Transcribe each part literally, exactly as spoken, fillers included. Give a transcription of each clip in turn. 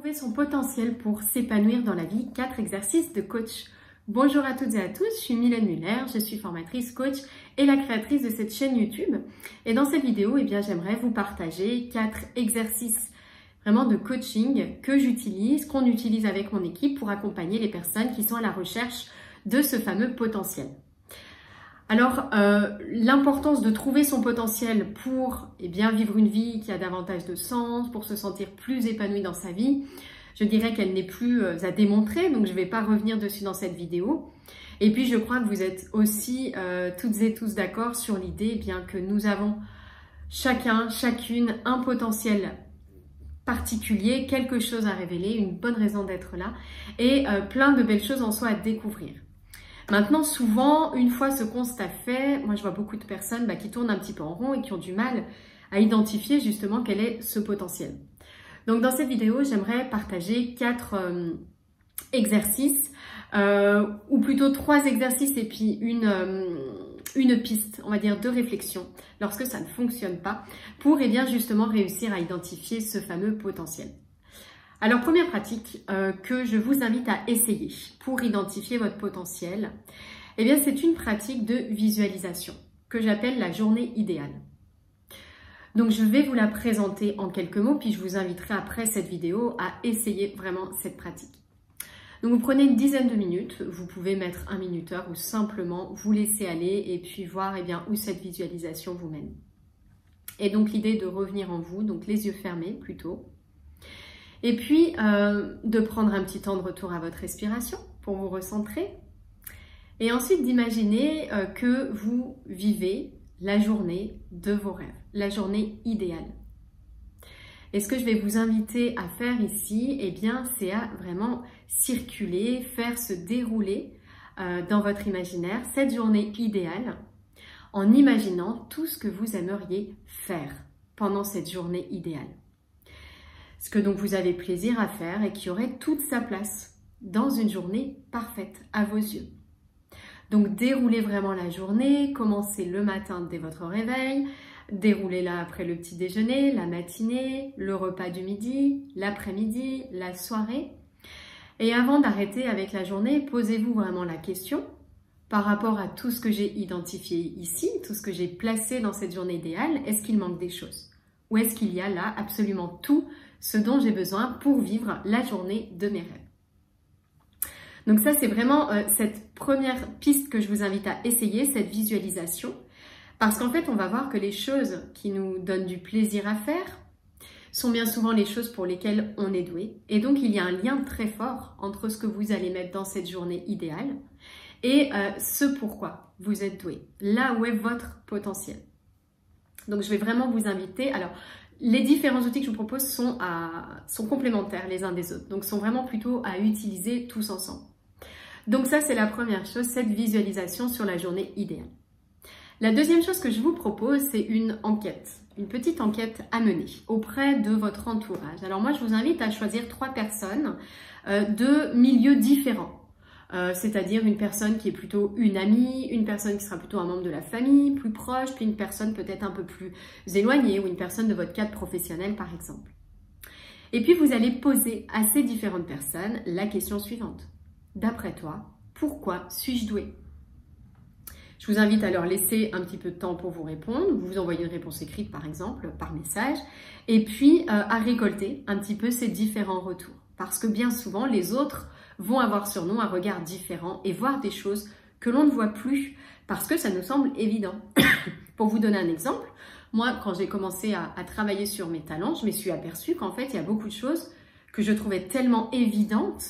Trouver son potentiel pour s'épanouir dans la vie, quatre exercices de coach. Bonjour à toutes et à tous, je suis Mylène Muller, je suis formatrice, coach et la créatrice de cette chaîne YouTube. Et dans cette vidéo, eh bien, j'aimerais vous partager quatre exercices vraiment de coaching que j'utilise, qu'on utilise avec mon équipe pour accompagner les personnes qui sont à la recherche de ce fameux potentiel. Alors, euh, l'importance de trouver son potentiel pour eh bien, vivre une vie qui a davantage de sens, pour se sentir plus épanoui dans sa vie, je dirais qu'elle n'est plus à démontrer, donc je ne vais pas revenir dessus dans cette vidéo. Et puis, je crois que vous êtes aussi euh, toutes et tous d'accord sur l'idée eh bien, que nous avons chacun, chacune, un potentiel particulier, quelque chose à révéler, une bonne raison d'être là et euh, plein de belles choses en soi à découvrir. Maintenant, souvent, une fois ce constat fait, moi je vois beaucoup de personnes bah, qui tournent un petit peu en rond et qui ont du mal à identifier justement quel est ce potentiel. Donc dans cette vidéo, j'aimerais partager quatre euh, exercices, euh, ou plutôt trois exercices et puis une, euh, une piste, on va dire, de réflexion lorsque ça ne fonctionne pas, pour eh bien, justement réussir à identifier ce fameux potentiel. Alors, première pratique euh, que je vous invite à essayer pour identifier votre potentiel, eh bien, c'est une pratique de visualisation que j'appelle la journée idéale. Donc, je vais vous la présenter en quelques mots, puis je vous inviterai après cette vidéo à essayer vraiment cette pratique. Donc, vous prenez une dizaine de minutes, vous pouvez mettre un minuteur ou simplement vous laisser aller et puis voir eh bien, où cette visualisation vous mène. Et donc, l'idée de revenir en vous, donc les yeux fermés plutôt. Et puis, euh, de prendre un petit temps de retour à votre respiration pour vous recentrer. Et ensuite, d'imaginer euh, que vous vivez la journée de vos rêves, la journée idéale. Et ce que je vais vous inviter à faire ici, eh bien, c'est à vraiment circuler, faire se dérouler euh, dans votre imaginaire cette journée idéale en imaginant tout ce que vous aimeriez faire pendant cette journée idéale. Ce que donc vous avez plaisir à faire et qui aurait toute sa place dans une journée parfaite à vos yeux. Donc déroulez vraiment la journée, commencez le matin dès votre réveil, déroulez-la après le petit déjeuner, la matinée, le repas du midi, l'après-midi, la soirée. Et avant d'arrêter avec la journée, posez-vous vraiment la question par rapport à tout ce que j'ai identifié ici, tout ce que j'ai placé dans cette journée idéale, est-ce qu'il manque des choses? Ou est-ce qu'il y a là absolument tout ce dont j'ai besoin pour vivre la journée de mes rêves. Donc ça, c'est vraiment euh, cette première piste que je vous invite à essayer, cette visualisation, parce qu'en fait, on va voir que les choses qui nous donnent du plaisir à faire sont bien souvent les choses pour lesquelles on est doué. Et donc, il y a un lien très fort entre ce que vous allez mettre dans cette journée idéale et euh, ce pourquoi vous êtes doué, là où est votre potentiel. Donc, je vais vraiment vous inviter... Alors, les différents outils que je vous propose sont, à, sont complémentaires les uns des autres, donc sont vraiment plutôt à utiliser tous ensemble. Donc ça, c'est la première chose, cette visualisation sur la journée idéale. La deuxième chose que je vous propose, c'est une enquête, une petite enquête à mener auprès de votre entourage. Alors moi, je vous invite à choisir trois personnes euh, de milieux différents. Euh, c'est-à-dire une personne qui est plutôt une amie, une personne qui sera plutôt un membre de la famille, plus proche, puis une personne peut-être un peu plus éloignée ou une personne de votre cadre professionnel par exemple. Et puis vous allez poser à ces différentes personnes la question suivante. D'après toi, pourquoi suis-je douée? Je vous invite à leur laisser un petit peu de temps pour vous répondre, vous envoyez une réponse écrite par exemple, par message, et puis euh, à récolter un petit peu ces différents retours. Parce que bien souvent, les autres vont avoir sur nous un regard différent et voir des choses que l'on ne voit plus parce que ça nous semble évident. Pour vous donner un exemple, moi, quand j'ai commencé à, à travailler sur mes talents, je me suis aperçue qu'en fait, il y a beaucoup de choses que je trouvais tellement évidentes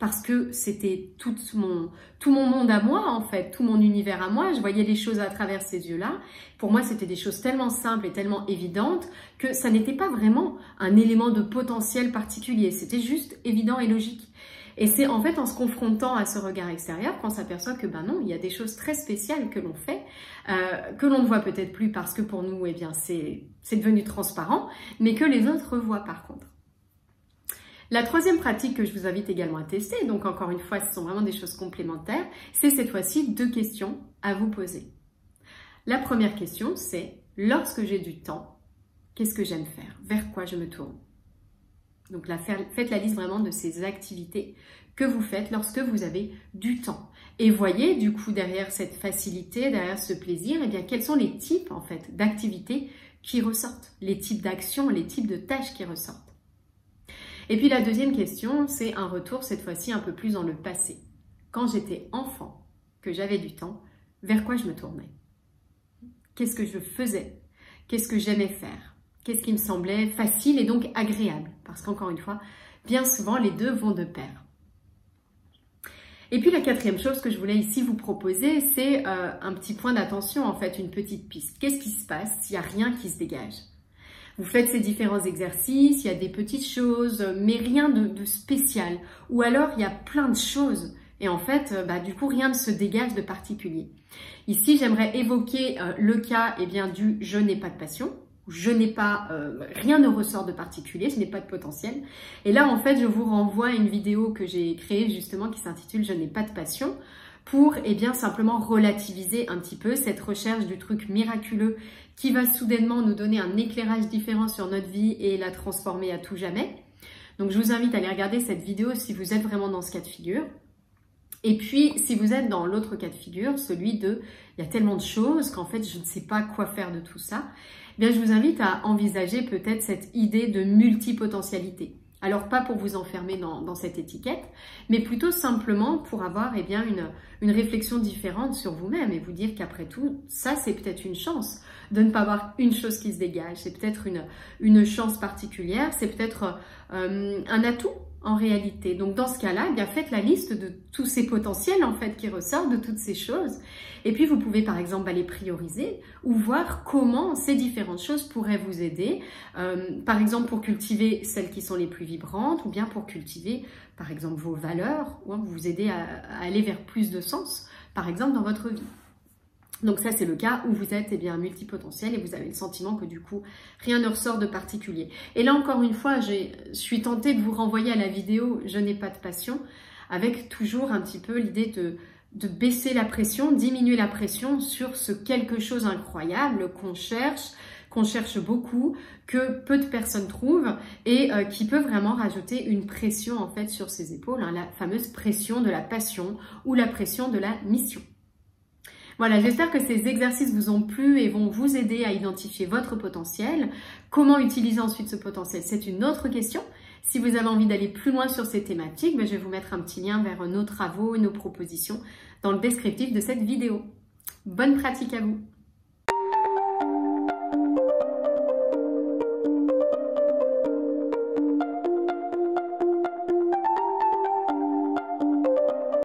parce que c'était tout mon, tout mon monde à moi, en fait, tout mon univers à moi. Je voyais les choses à travers ces yeux-là. Pour moi, c'était des choses tellement simples et tellement évidentes que ça n'était pas vraiment un élément de potentiel particulier. C'était juste évident et logique. Et c'est en fait en se confrontant à ce regard extérieur qu'on s'aperçoit que ben non, il y a des choses très spéciales que l'on fait, euh, que l'on ne voit peut-être plus parce que pour nous, eh bien, c'est devenu transparent, mais que les autres voient par contre. La troisième pratique que je vous invite également à tester, donc encore une fois, ce sont vraiment des choses complémentaires, c'est cette fois-ci deux questions à vous poser. La première question, c'est lorsque j'ai du temps, qu'est-ce que j'aime faire? Vers quoi je me tourne? Donc là, faites la liste vraiment de ces activités que vous faites lorsque vous avez du temps. Et voyez du coup derrière cette facilité, derrière ce plaisir, eh bien, quels sont les types en fait d'activités qui ressortent, les types d'actions, les types de tâches qui ressortent. Et puis la deuxième question, c'est un retour cette fois-ci un peu plus dans le passé. Quand j'étais enfant, que j'avais du temps, vers quoi je me tournais? Qu'est-ce que je faisais? Qu'est-ce que j'aimais faire? Qu'est-ce qui me semblait facile et donc agréable? Parce qu'encore une fois, bien souvent les deux vont de pair. Et puis la quatrième chose que je voulais ici vous proposer, c'est euh, un petit point d'attention, en fait, une petite piste. Qu'est-ce qui se passe s'il n'y a rien qui se dégage? Vous faites ces différents exercices, il y a des petites choses, mais rien de, de spécial. Ou alors, il y a plein de choses. Et en fait, euh, bah, du coup, rien ne se dégage de particulier. Ici, j'aimerais évoquer euh, le cas eh bien, du « je n'ai pas de passion ». Je n'ai pas, euh, rien ne ressort de particulier, je n'ai pas de potentiel. Et là, en fait, je vous renvoie à une vidéo que j'ai créée justement qui s'intitule « Je n'ai pas de passion » pour, eh bien, simplement relativiser un petit peu cette recherche du truc miraculeux qui va soudainement nous donner un éclairage différent sur notre vie et la transformer à tout jamais. Donc, je vous invite à aller regarder cette vidéo si vous êtes vraiment dans ce cas de figure. Et puis, si vous êtes dans l'autre cas de figure, celui de « il y a tellement de choses qu'en fait, je ne sais pas quoi faire de tout ça », eh bien, je vous invite à envisager peut-être cette idée de multipotentialité. Alors, pas pour vous enfermer dans, dans cette étiquette, mais plutôt simplement pour avoir eh bien, une, une réflexion différente sur vous-même et vous dire qu'après tout, ça, c'est peut-être une chance de ne pas avoir une chose qui se dégage. C'est peut-être une, une chance particulière, c'est peut-être euh, un atout. En réalité, donc dans ce cas-là, eh bien faites la liste de tous ces potentiels en fait qui ressortent, de toutes ces choses. Et puis vous pouvez par exemple bah, les prioriser ou voir comment ces différentes choses pourraient vous aider. Euh, par exemple pour cultiver celles qui sont les plus vibrantes ou bien pour cultiver par exemple vos valeurs ou vous aider à, à aller vers plus de sens par exemple dans votre vie. Donc ça, c'est le cas où vous êtes eh bien, multipotentiel et vous avez le sentiment que du coup, rien ne ressort de particulier. Et là, encore une fois, je suis tentée de vous renvoyer à la vidéo « Je n'ai pas de passion » avec toujours un petit peu l'idée de, de baisser la pression, diminuer la pression sur ce quelque chose incroyable qu'on cherche, qu'on cherche beaucoup, que peu de personnes trouvent et euh, qui peut vraiment rajouter une pression en fait sur ses épaules, hein, la fameuse pression de la passion ou la pression de la mission. Voilà, j'espère que ces exercices vous ont plu et vont vous aider à identifier votre potentiel. Comment utiliser ensuite ce potentiel, c'est une autre question. Si vous avez envie d'aller plus loin sur ces thématiques, ben je vais vous mettre un petit lien vers nos travaux et nos propositions dans le descriptif de cette vidéo. Bonne pratique à vous!